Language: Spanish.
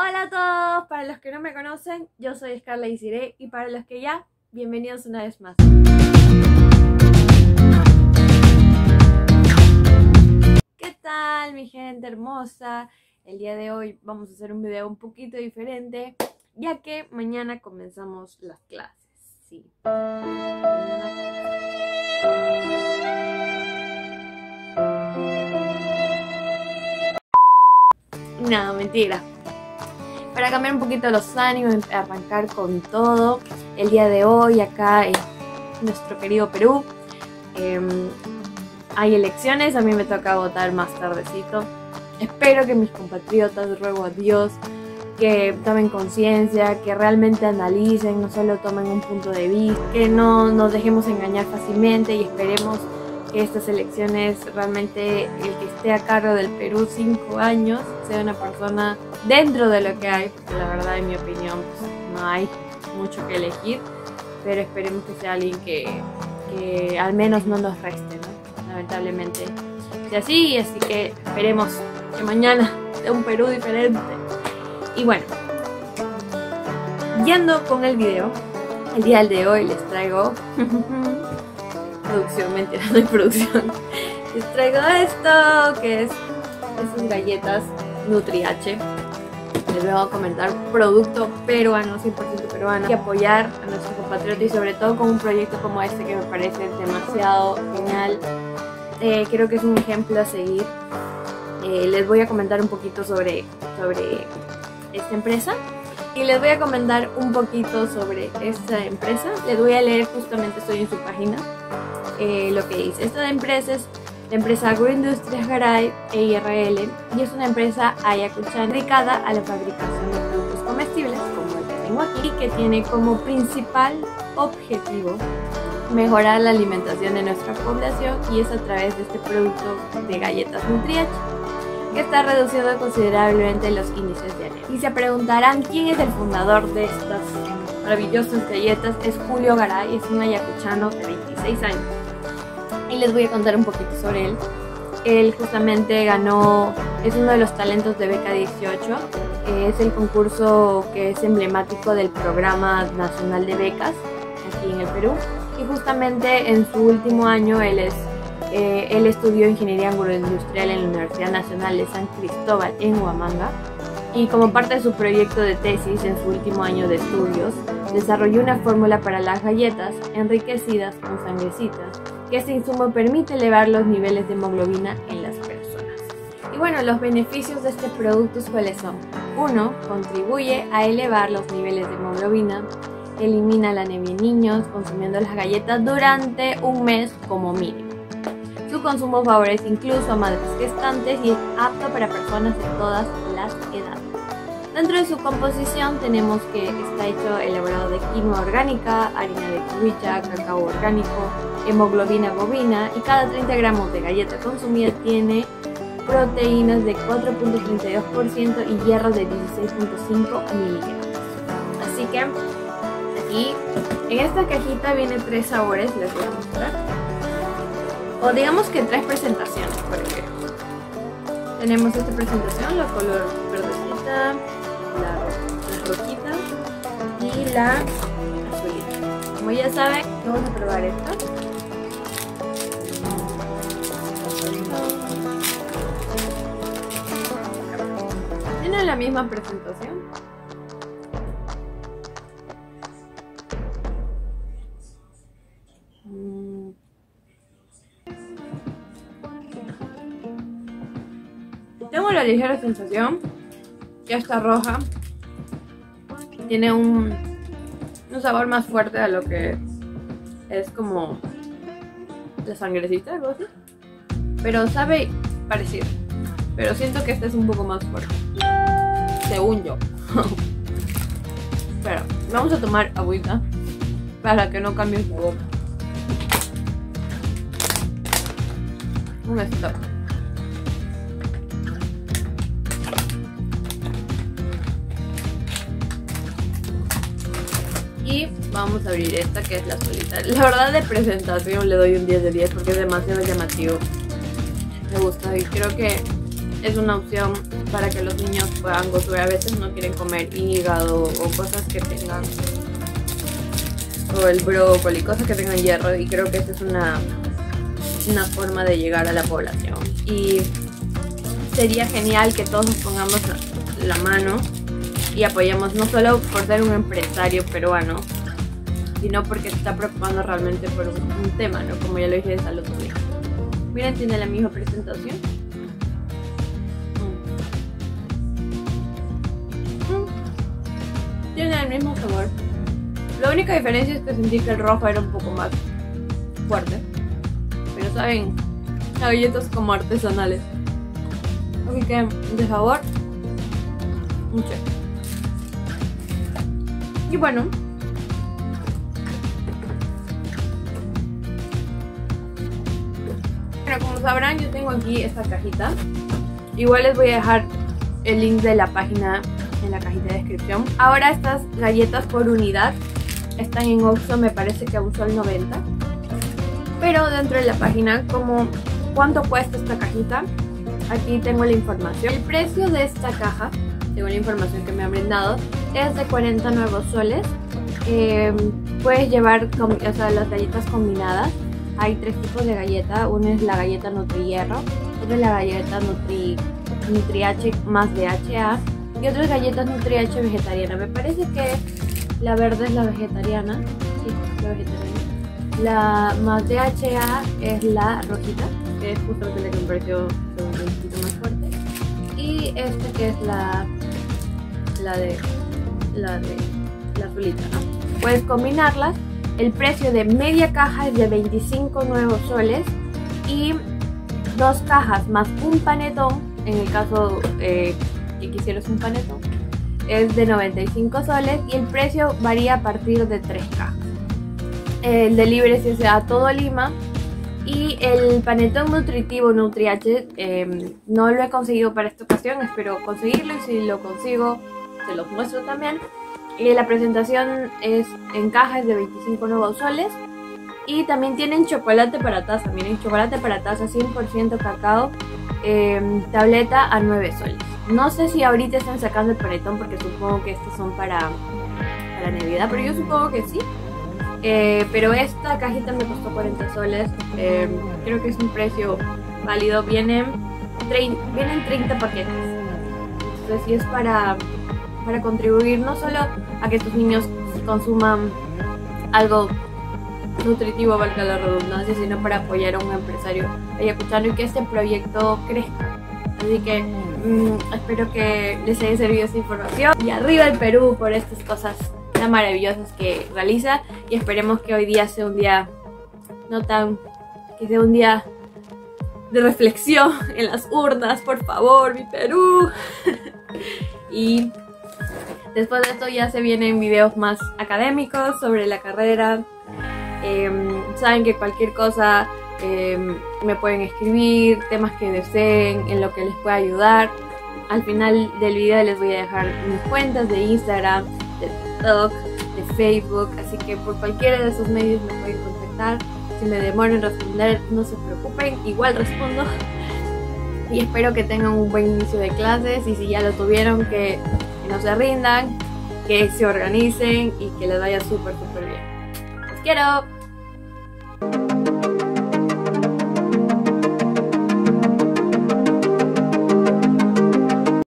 Hola a todos, para los que no me conocen, yo soy Scarlett Dessiré y para los que ya, bienvenidos una vez más. ¿Qué tal mi gente hermosa? El día de hoy vamos a hacer un video un poquito diferente, ya que mañana comenzamos las clases, sí. No, mentira. Para cambiar un poquito los ánimos, arrancar con todo. El día de hoy acá en nuestro querido Perú hay elecciones, a mí me toca votar más tardecito. Espero que mis compatriotas, ruego a Dios, que tomen conciencia, que realmente analicen, no solo tomen un punto de vista, que no nos dejemos engañar fácilmente y esperemos que estas elecciones realmente el que esté a cargo del Perú 5 años sea una persona dentro de lo que hay, porque la verdad en mi opinión pues, no hay mucho que elegir, pero esperemos que sea alguien que al menos no nos reste, ¿no? Lamentablemente es así, así que esperemos que mañana sea un Perú diferente. Y bueno, yendo con el video, el día de hoy les traigo... producción, mentira, no hay producción. Les traigo esto, que es estas galletas Nutri-H. Les voy a comentar producto peruano, 100% peruano, y apoyar a nuestros compatriotas y sobre todo con un proyecto como este que me parece demasiado genial. Creo que es un ejemplo a seguir. Les voy a comentar un poquito sobre esta empresa. Y les voy a comentar un poquito sobre esta empresa. Les voy a leer, justamente estoy en su página, lo que dice. Esta empresa es la empresa Agroindustria Garay E.I.R.L. y es una empresa ayacuchana dedicada a la fabricación de productos comestibles como el que tengo aquí, y que tiene como principal objetivo mejorar la alimentación de nuestra población, y es a través de este producto de galletas Nutri-H, que está reduciendo considerablemente los índices de anemia. Y se preguntarán quién es el fundador de estas maravillosas galletas. Es Julio Garay, es un ayacuchano de 26 años. Y les voy a contar un poquito sobre él. Él justamente ganó, es uno de los talentos de Beca 18, que es el concurso que es emblemático del Programa Nacional de Becas aquí en el Perú. Y justamente en su último año él estudió Ingeniería Agroindustrial en la Universidad Nacional de San Cristóbal en Huamanga, y como parte de su proyecto de tesis en su último año de estudios desarrolló una fórmula para las galletas enriquecidas con sangrecitas, que este insumo permite elevar los niveles de hemoglobina en las personas. Y bueno, los beneficios de este producto ¿cuáles son? 1. Contribuye a elevar los niveles de hemoglobina. Elimina la anemia en niños consumiendo las galletas durante un mes como mínimo. Su consumo favorece incluso a madres gestantes y es apto para personas de todas las edades. Dentro de su composición tenemos que está elaborado de quinoa orgánica, harina de cubicha, cacao orgánico, hemoglobina bovina, y cada 30 gramos de galleta consumida tiene proteínas de 4.32% y hierro de 16.5 miligramos. Así que aquí en esta cajita vienen 3 sabores, les voy a mostrar. O digamos que 3 presentaciones, por ejemplo. Tenemos esta presentación, la color verdecita, la rojita y la azulita. Como ya saben, vamos a probar esta. Tiene la misma presentación. Tengo la ligera sensación que esta roja tiene un sabor más fuerte a lo que es como la sangrecita, algo así, pero sabe parecido, pero siento que esta es un poco más fuerte, según yo. Pero vamos a tomar agüita para que no cambie su boca. Un stop. Y vamos a abrir esta, que es la azulita. La verdad, de presentación le doy un 10 de 10 porque es demasiado llamativo. Me gusta y creo que es una opción para que los niños puedan gozar. A veces no quieren comer hígado o cosas que tengan, o el brócoli, cosas que tengan hierro, y creo que esa es una forma de llegar a la población. Y sería genial que todos nos pongamos la mano y apoyemos, no solo por ser un empresario peruano, sino porque se está preocupando realmente por un tema, ¿no? Como ya lo dije, de salud pública. Mira, tiene la misma presentación. Tiene el mismo sabor. La única diferencia es que sentí que el rojo era un poco más fuerte. Pero saben, las galletas como artesanales. Así que de sabor, mucho. Y bueno, pero como sabrán, yo tengo aquí esta cajita. Igual les voy a dejar el link de la página en la cajita de descripción. Ahora estas galletas por unidad están en Oxxo, me parece que a un sol 90. Pero dentro de la página, como cuánto cuesta esta cajita, aquí tengo la información. El precio de esta caja, según la información que me han brindado, es de 40 nuevos soles. Puedes llevar las galletas combinadas. Hay tres tipos de galleta. Una es la galleta Nutri-H, otra es la galleta Nutri-H más DHA, y otras galletas Nutri-H vegetariana. Me parece que la verde es la vegetariana, sí, la vegetariana. La más DHA es la rojita, que es justo la que me pareció un poquito más fuerte. Y esta que es la azulita, ¿no? Puedes combinarlas. El precio de media caja es de 25 nuevos soles, y dos cajas más un panetón, en el caso que quisieras un panetón, es de 95 soles, y el precio varía a partir de 3 cajas. El delivery se hace a todo Lima, y el panetón nutritivo Nutri-H no lo he conseguido para esta ocasión, espero conseguirlo, y si lo consigo se los muestro también. Y la presentación es en cajas de 25 nuevos soles, y también tienen chocolate para taza, miren, chocolate para taza 100% cacao, tableta a 9 soles. No sé si ahorita están sacando el panetón, porque supongo que estos son para Navidad, pero yo supongo que sí. Pero esta cajita me costó 40 soles, creo que es un precio válido. Vienen 30 paquetes, entonces sí es para contribuir no solo a que estos niños consuman algo nutritivo, valga la redundancia, sino para apoyar a un empresario ayacuchano y que este proyecto crezca. Así que espero que les haya servido esta información, y arriba el Perú por estas cosas tan maravillosas que realiza, y esperemos que hoy día sea un día que sea un día de reflexión en las urnas, por favor, mi Perú. Y después de esto ya se vienen videos más académicos sobre la carrera. Saben que cualquier cosa me pueden escribir, temas que deseen, en lo que les pueda ayudar. Al final del video les voy a dejar mis cuentas de Instagram, de TikTok, de Facebook, así que por cualquiera de esos medios me pueden contactar. Si me demoro en responder, no se preocupen, igual respondo. Y espero que tengan un buen inicio de clases, y si ya lo tuvieron, que no se rindan, que se organicen y que les vaya súper bien. ¡Los quiero!